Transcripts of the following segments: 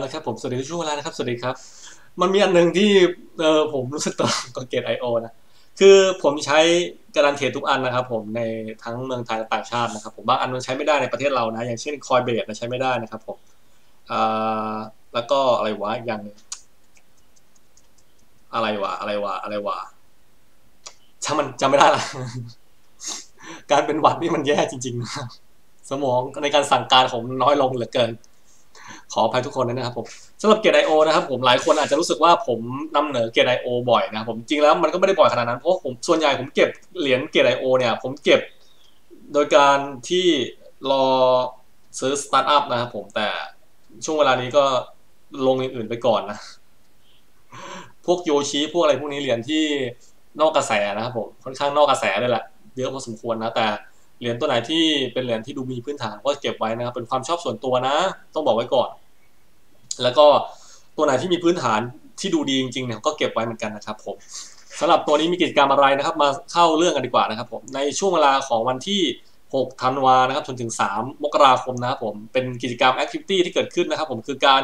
แล้วครับผมสวัสดีทุกช่วงเวลานะครับสวัสดีครับมันมีอันหนึ่งที่ผมรู้สึกตอนกับ Gate.io นะคือผมใช้การันเทรดทุกอันนะครับผมในทั้งเมืองไทยและต่างชาตินะครับผมบางอันมันใช้ไม่ได้ในประเทศเรานะอย่างเช่นคอยเบสนะใช้ไม่ได้นะครับผมแล้วก็อะไรวะอย่างอะไรวะถ้ามันจำไม่ได้ละ การเป็นหวัดนี่มันแย่จริงๆครับสมองในการสั่งการผมน้อยลงเหลือเกินขออภัยทุกคนนะครับผมสำหรับ Gate.io นะครับผมหลายคนอาจจะรู้สึกว่าผมนำเหนือ Gate.io บ่อยนะครับผมจริงแล้วมันก็ไม่ได้บ่อยขนาดนั้นเพราะผมส่วนใหญ่ผมเก็บเหรียญ Gate.io เนี่ยผมเก็บโดยการที่รอซื้อสตาร์ทอัพนะครับผมแต่ช่วงเวลานี้ก็ลงอย่างอื่นไปก่อนนะพวกโยชิพวกอะไรพวกนี้เหรียญที่นอกกระแสนะครับผมค่อนข้างนอกกระแสเลยแหละเยอะพอสมควรนะแต่เหรียญตัวไหนที่เป็นเหรียญที่ดูมีพื้นฐานก็เก็บไว้นะครับเป็นความชอบส่วนตัวนะต้องบอกไว้ก่อนแล้วก็ตัวไหนที่มีพื้นฐานที่ดูดีจริงๆเนี่ยก็เก็บไว้เหมือนกันนะครับผมสำหรับตัวนี้มีกิจกรรมอะไรนะครับมาเข้าเรื่องกันดีกว่านะครับผมในช่วงเวลาของวันที่6ธันวานะครับจนถึง3มกราคมนะครับผมเป็นกิจกรรมแอคทิวิตี้ที่เกิดขึ้นนะครับผมคือการ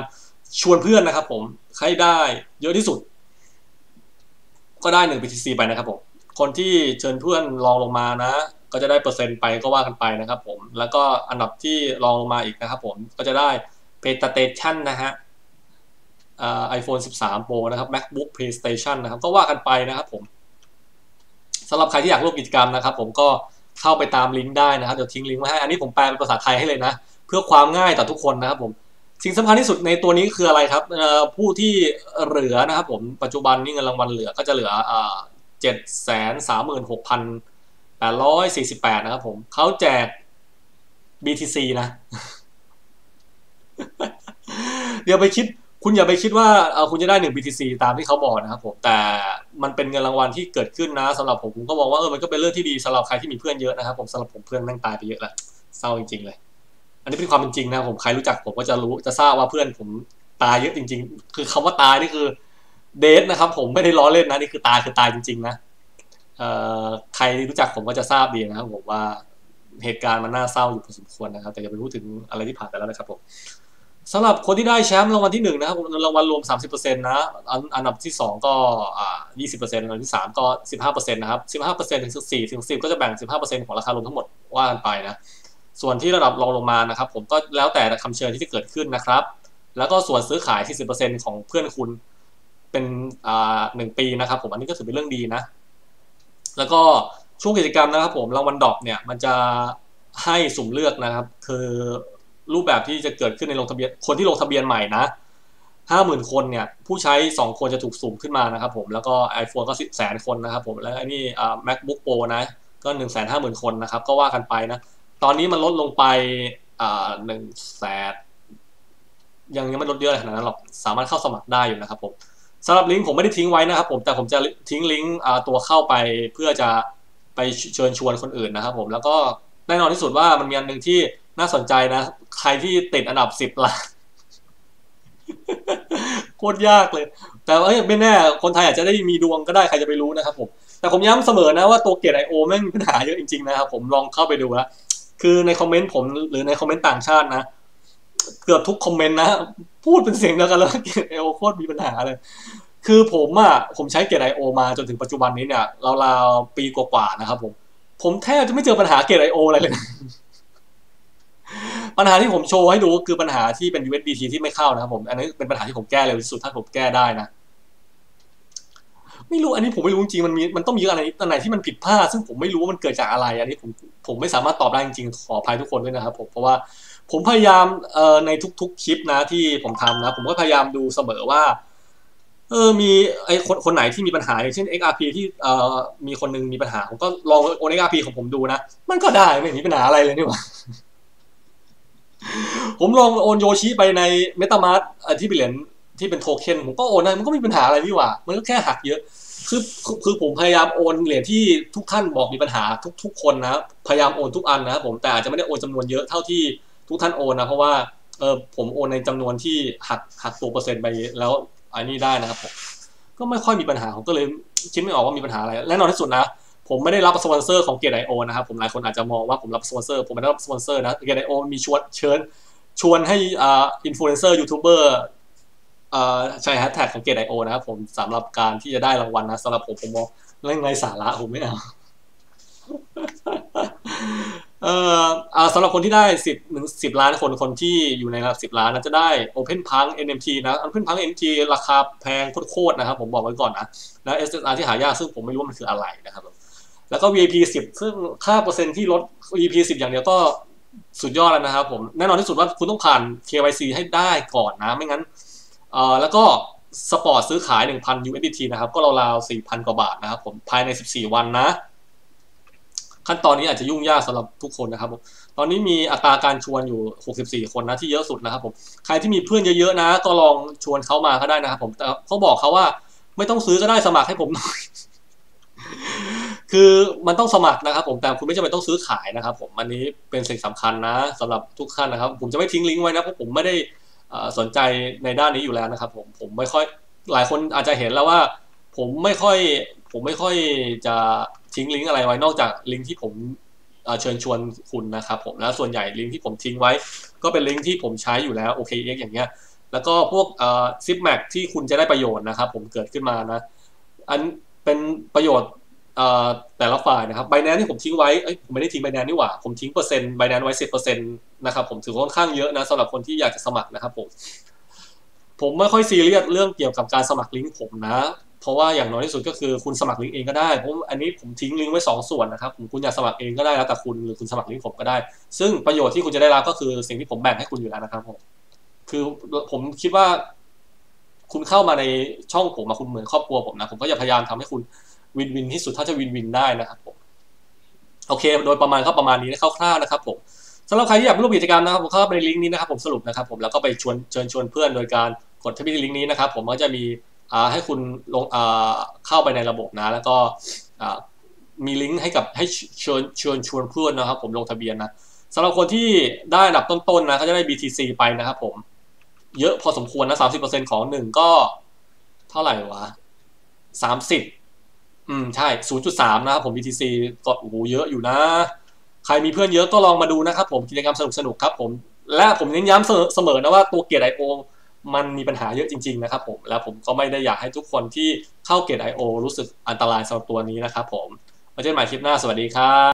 ชวนเพื่อนนะครับผมใครได้เยอะที่สุดก็ได้1 BTC ไปนะครับผมคนที่เชิญเพื่อนลองลงมานะก็จะได้เปอร์เซ็นต์ไปก็ว่ากันไปนะครับผมแล้วก็อันดับที่ลองลงมาอีกนะครับผมก็จะได้PlayStation นะฮะiPhone 13 Pro นะครับ MacBook PlayStation นะครับก็ว่ากันไปนะครับผมสำหรับใครที่อยากร่วมกิจกรรมนะครับผมก็เข้าไปตามลิงก์ได้นะครับเดี๋ยวทิ้งลิงก์ไว้ให้อันนี้ผมแปลเป็นภาษาไทยให้เลยนะเพื่อความง่ายต่อทุกคนนะครับผมสิ่งสำคัญที่สุดในตัวนี้คืออะไรครับผู้ที่เหลือนะครับผมปัจจุบันนี้เงินรางวัลเหลือก็จะเหลือ736,848นะครับผมเขาแจก BTC นะ อย่าไปคิดคุณอย่าไปคิดว่าคุณจะได้1 BTC ตามที่เขาบอกนะครับผมแต่มันเป็นเงินรางวัลที่เกิดขึ้นนะสำหรับผมผมก็มองว่ามันก็เป็นเรื่องที่ดีสำหรับใครที่มีเพื่อนเยอะนะครับผมสำหรับผมเพื่อนนั่งตายไปเยอะแล้วเศร้าจริงๆเลยอันนี้เป็นความเป็นจริงนะผมใครรู้จักผมก็จะรู้จะทราบว่าเพื่อนผมตายเยอะจริงๆคือคำว่าตายนี่คือเดทนะครับผมไม่ได้ล้อเล่นนะนี่คือตายจริงๆนะใครรู้จักผมก็จะทราบดีนะครับผมว่าเหตุการณ์มันน่าเศร้าอยู่พอสมควรนะครับแต่อย่าไปพูดถึงอะไรที่ผ่านไปแล้วนะครับผมสำหรับคนที่ได้แชมป์รางวัลที่1นะครับรางวัลรวม 30% นะอันดับที่2ก็ 20% อันดับที่3ก็ 15% นะครับ 15% ถึง 4 ถึง 10 ก็จะแบ่ง 15% ของราคารวมทั้งหมดว่ากันไปนะส่วนที่ระดับรองลงมานะครับผมก็แล้วแต่คำเชิญที่จะเกิดขึ้นนะครับแล้วก็ส่วนซื้อขายที่ 10% ของเพื่อนคุณเป็น1ปีนะครับผมอันนี้ก็ถือเป็นเรื่องดีนะแล้วก็ช่วงกิจกรรมนะครับผมรางวัลดรอปเนี่ยมันจะให้สุ่มเลือกนะครับคือรูปแบบที่จะเกิดขึ้นในลงทะเบียนคนที่ลงทะเบียนใหม่นะ 50,000 คนเนี่ยผู้ใช้2คนจะถูกสุ่มขึ้นมานะครับผมแล้วก็ iPhone ก็ 10,000 คนนะครับผมแล้วไอ้นี่MacBook Pro นะก็ 150,000 คนนะครับก็ว่ากันไปนะตอนนี้มันลดลงไป100,000 ยังไม่ลดเยอะขนาดนั้นหรอกสามารถเข้าสมัครได้อยู่นะครับผมสำหรับลิงก์ผมไม่ได้ทิ้งไว้นะครับผมแต่ผมจะทิ้งลิงก์ตัวเข้าไปเพื่อจะไปเชิญชวนคนอื่นนะครับผมแล้วก็แน่นอนที่สุดว่ามันมีอันหนึ่งที่น่าสนใจนะใครที่ติดอันดับ10 ล้านโคตรยากเลยแต่เอ้ยไม่แน่คนไทยอาจจะได้มีดวงก็ได้ใครจะไปรู้นะครับผมแต่ผมย้ำเสมอนะว่าตัวGate.ioแม่งมีปัญหาเยอะจริงๆนะครับผมลองเข้าไปดูนะคือในคอมเมนต์ผมหรือในคอมเมนต์ต่างชาตินะเกือบทุกคอมเมนต์นะพูดเป็นเสียงเดียวกันแล้วGate.ioโคตรมีปัญหาเลยคือผมใช้Gate.ioมาจนถึงปัจจุบันนี้เนี่ยราวๆปีกว่าๆนะครับผมแทบจะไม่เจอปัญหาGate.ioอะไรเลยปัญหาที่ผมโชว์ให้ดูก็คือปัญหาที่เป็น USDT ที่ไม่เข้านะครับผมอันนี้เป็นปัญหาที่ผมแก้เร็วที่สุดถ้าผมแก้ได้นะไม่รู้อันนี้ผมไม่รู้จริงมันต้องมีอะไรตอนไหนที่มันผิดพลาดซึ่งผมไม่รู้ว่ามันเกิดจากอะไรอันนี้ผมไม่สามารถตอบได้จริงๆขออภัยทุกคนด้วยนะครับผมเพราะว่าผมพยายามในทุกๆคลิปนะที่ผมทำนะผมก็พยายามดูเสมอว่ามีไอ้คนไหนที่มีปัญหาอย่างเช่น XRP ที่มีคนนึงมีปัญหาผมก็ลองโอน XRP ของผมดูนะมันก็ได้ไม่มีปัญหาอะไรเลยนี่หว่าผมลองโอนโยชิไปในเมตามาร์ทที่เป็นเหรียญที่เป็นโทเค็นผมก็โอนได้มันก็ไม่มีปัญหาอะไรนี่หว่ามันก็แค่หักเยอะคือผมพยายามโอนเหรียญที่ทุกท่านบอกมีปัญหาทุกคนนะพยายามโอนทุกอันนะครับผมแต่อาจจะไม่ได้โอนจำนวนเยอะเท่าที่ทุกท่านโอนนะเพราะว่าผมโอนในจำนวนที่หักตัวเปอร์เซ็นต์ไปแล้วอันนี้ได้นะครับผมก็ไม่ค่อยมีปัญหาผมก็เลยคิดไม่ออกว่ามีปัญหาอะไรและนอนที่สุดนะผมไม่ได้รับสปอนเซอร์ของGate.ioนะครับผมหลายคนอาจจะมองว่าผมรับสปอนเซอร์ผมไม่ได้รับสปอนเซอร์นะGate.ioมีชวนเชิญ ชวนให้อินฟลูเอนเซอร์ยูทูบเบอร์ใช้แฮชแท็กของ Gate.io นะครับผมสำหรับการที่จะได้รางวัล นะสำหรับผมมองเรื่องไร้สาระผมไม่เอาสำหรับคนที่ได้10ล้านคนที่อยู่ในระดับ10ล้านนะจะได้ Open Punk NFT นะ Open Punk NFT ราคาแพงโคตรนะครับผมบอกไว้ก่อนนะแล้ว SSR ที่หายากซึ่งผมไม่รู้ว่ามันคืออะไรนะครับแล้วก็ VIP 10ซึ่งค่าเปอร์เซ็นต์ที่ลด VIP 10อย่างเดียวก็สุดยอดแล้วนะครับผมแน่นอนที่สุดว่าคุณต้องผ่าน KYC ให้ได้ก่อนนะไม่งั้นแล้วก็สปอร์ตซื้อขาย 1,000 USDT นะครับก็ราวๆ 4,000 กว่าบาทนะครับผมภายใน14วันนะขั้นตอนนี้อาจจะยุ่งยากสำหรับทุกคนนะครับผมตอนนี้มีอัตราการชวนอยู่64คนนะที่เยอะสุดนะครับผมใครที่มีเพื่อนเยอะๆนะก็ลองชวนเขามาก็ได้นะครับผมแต่เขาบอกเขาว่าไม่ต้องซื้อก็ได้สมัครให้ผมหน่อย คือมันต้องสมัครนะครับผมแต่คุณไม่จำเป็นต้องซื้อขายนะครับผมอันนี้เป็นสิ่งสำคัญนะสำหรับทุกท่านนะครับผมจะไม่ทิ้งลิงก์ไว้นะเพราะผมไม่ได้สนใจในด้านนี้อยู่แล้วนะครับผมไม่ค่อยหลายคนอาจจะเห็นแล้วว่าผมไม่ค่อยจะทิ้งลิงก์อะไรไว้นอกจากลิงก์ที่ผมเชิญชวนคุณนะครับผมแล้วส่วนใหญ่ลิงก์ที่ผมทิ้งไว้ก็เป็นลิงก์ที่ผมใช้อยู่แล้ว OKX อย่างเงี้ยแล้วก็พวกซิปแม็กที่คุณจะได้ประโยชน์นะครับผมเกิดขึ้นมานะอันเป็นประโยชน์แต่ละฝ่ายนะครับไบแนนซ์ที่ผมทิ้งไว้ผมไม่ได้ทิ้งไบแนนซ์นี่หว่าผมทิ้งเปอร์เซ็นต์ไบแนนซ์ไว้ 10% นะครับผมถือค่อนข้างเยอะนะสำหรับคนที่อยากจะสมัครนะครับผมไม่ค่อยซีเรียสเรื่องเกี่ยวกับการสมัครลิงก์ผมนะเพราะว่าอย่างน้อยที่สุดก็คือคุณสมัครลิงก์เองก็ได้ผมอันนี้ผมทิ้งลิงก์ไว้2ส่วนนะครับคุณอยากสมัครเองก็ได้แล้วแต่คุณหรือคุณสมัครลิงก์ผมก็ได้ซึ่งประโยชน์ที่คุณจะได้รับก็คือสิ่งที่ผมแบ่งให้คุณอยู่แล้วนะครับผมคือผมคิดว่าคุณเข้ามาในช่องผมคุณเหมือนครอบครัวผมนะผมก็จะพยายามทำให้คุณวินวินที่สุดถ้าจะวินวินได้นะครับผมโอเคโดยประมาณก็ประมาณนี้นะคร่าวๆนะครับผมสำหรับใครที่อยากร่วมกิจกรรมนะครับผมเข้าไปในลิงก์นี้นะครับผมสรุปนะครับผมแล้วก็ไปเชิญชวนเพื่อนโดยการกดที่ลิงก์นี้นะครับผมก็จะมีให้คุณลงเข้าไปในระบบนะแล้วก็มีลิงก์ให้กับให้เชิญชวนเพื่อนนะครับผมลงทะเบียนนะสำหรับคนที่ได้อันดับต้นๆนะเขาจะได้ BTC ไปนะครับผมเยอะพอสมควรนะ 30% ของ1ก็เท่าไหร่วะ30ใช่ 0.3 นะครับผม BTC ก็โอ้โหเยอะอยู่นะใครมีเพื่อนเยอะก็ลองมาดูนะครับผมกิจกรรมสนุกๆครับผมและผมเน้นย้ำเสมอนะว่าตัว Gate.io มันมีปัญหาเยอะจริงๆนะครับผมแล้วผมก็ไม่ได้อยากให้ทุกคนที่เข้า Gate.io รู้สึกอันตรายสำหรับตัวนี้นะครับผมไว้เจอกันใหม่คลิปหน้าสวัสดีครับ